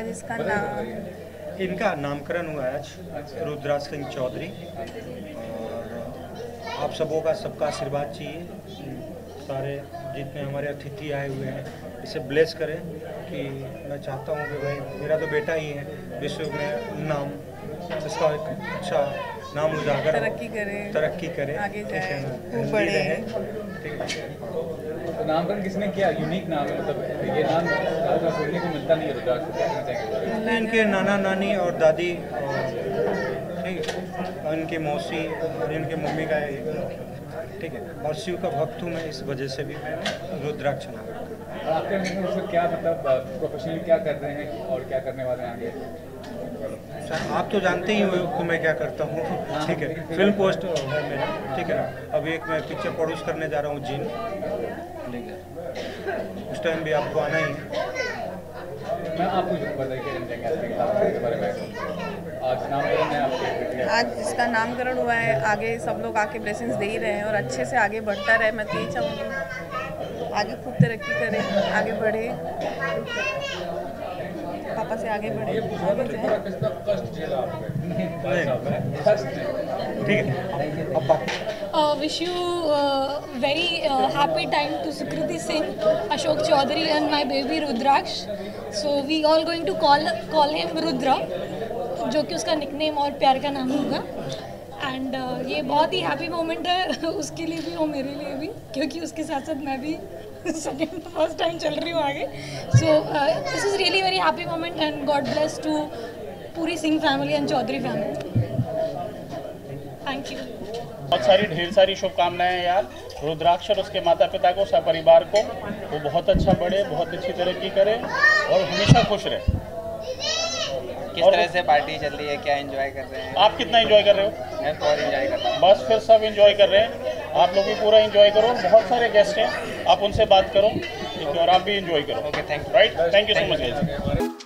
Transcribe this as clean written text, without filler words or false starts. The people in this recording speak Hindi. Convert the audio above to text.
आज इसका नाम, इनका नामकरण हुआ आज रुद्राक्ष सिंह चौधरी। और आप सबों का सबका आशीर्वाद चाहिए, सारे जितने हमारे अतिथि आए हुए हैं इसे ब्लेस करें कि मैं चाहता हूं कि भाई मेरा तो बेटा ही है, विश्व में नाम इसका एक अच्छा नाम उजागर, तरक्की करे आगे जाए, बढ़े। तो नामकरण किसने किया? यूनिक नाम है, मतलब ये नाम सुनने को मिलता नहीं है रुद्राक्ष। इनके नाना नानी और दादी और इनके मौसी और इनके मम्मी का ठीक है, और शिव का भक्त हूँ मैं, इस वजह से भी मैंने रुद्राक्ष नाम। और आपके मतलब क्या, मतलब प्रोफेशनली क्या कर रहे हैं और क्या करने वाले हैं आगे? आप तो जानते ही हो कि मैं क्या करता हूँ, ठीक है, फिल्म पोस्ट है मेरा, ठीक है। अब एक मैं पिक्चर प्रोड्यूस करने जा रहा हूँ जिन, उस टाइम भी आपको आना ही है। मैं आपको आज इसका नामकरण हुआ है, आगे सब लोग आके ब्लेसिंग्स दे ही रहे हैं और अच्छे से आगे बढ़ता रहे। मैं तो यही चाहूँगी आगे खूब तरक्की करें, आगे बढ़े, पापा से आगे बढ़े। Wish you very happy time to Sukriti Singh, Ashok Choudhary and my baby Rudraksh. So we all going to call him Rudra, जो कि उसका निकनेम और प्यार का नाम होगा। एंड ये बहुत ही हैप्पी मोमेंट है उसके लिए भी और मेरे लिए भी, क्योंकि उसके साथ साथ मैं भी सेकेंड फर्स्ट टाइम चल रही हूँ आगे। So this is really very happy moment and god bless to पूरी Singh family and Chaudhary family. Thank you. बहुत सारी ढेर सारी शुभकामनाएं यार, रुद्राक्ष और उसके माता पिता को, सब परिवार को, वो बहुत अच्छा बढ़े, बहुत अच्छी तरक्की करे और हमेशा खुश रहे। किस तरह से पार्टी चल रही है, क्या एंजॉय कर रहे हैं आप? कितना एंजॉय कर रहे हो? मैं बहुत एंजॉय कर रहा हूँ। बस फिर सब एंजॉय कर रहे हैं, आप लोग भी पूरा एंजॉय करो। बहुत सारे गेस्ट हैं, आप उनसे बात करो और आप भी एंजॉय करो। Okay, thank you, right, thank you so much.